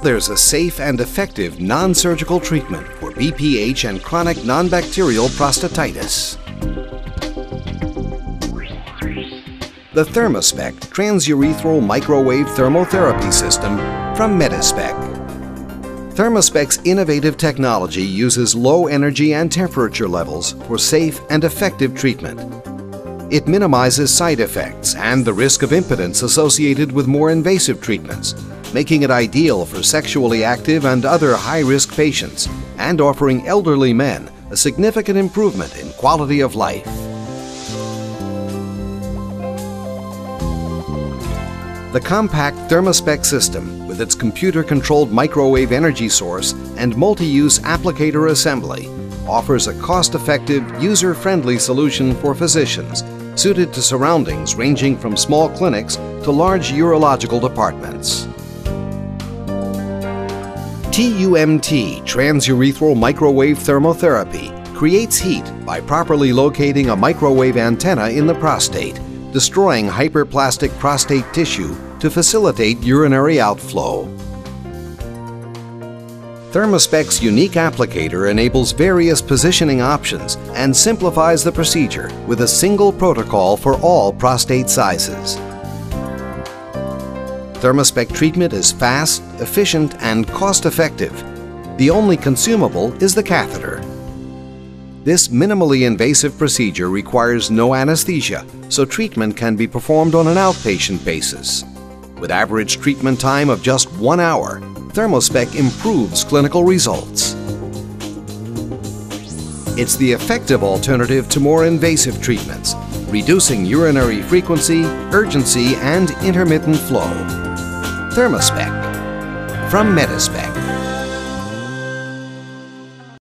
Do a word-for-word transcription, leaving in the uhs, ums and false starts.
There's a safe and effective non-surgical treatment for B P H and chronic non-bacterial prostatitis. The Thermaspec transurethral microwave thermotherapy system from Medispec. Thermaspec's innovative technology uses low energy and temperature levels for safe and effective treatment. It minimizes side effects and the risk of impotence associated with more invasive treatments, making it ideal for sexually active and other high-risk patients, and offering elderly men a significant improvement in quality of life. The compact Thermaspec system, with its computer-controlled microwave energy source and multi-use applicator assembly, offers a cost-effective, user-friendly solution for physicians, suited to surroundings ranging from small clinics to large urological departments. T U M T transurethral microwave thermotherapy creates heat by properly locating a microwave antenna in the prostate, destroying hyperplastic prostate tissue to facilitate urinary outflow. Thermaspec's unique applicator enables various positioning options and simplifies the procedure with a single protocol for all prostate sizes. Thermaspec treatment is fast, efficient, and cost-effective. The only consumable is the catheter. This minimally invasive procedure requires no anesthesia, so treatment can be performed on an outpatient basis. With average treatment time of just one hour, Thermaspec improves clinical results. It's the effective alternative to more invasive treatments, reducing urinary frequency, urgency, and intermittent flow. Thermaspec from Medispec.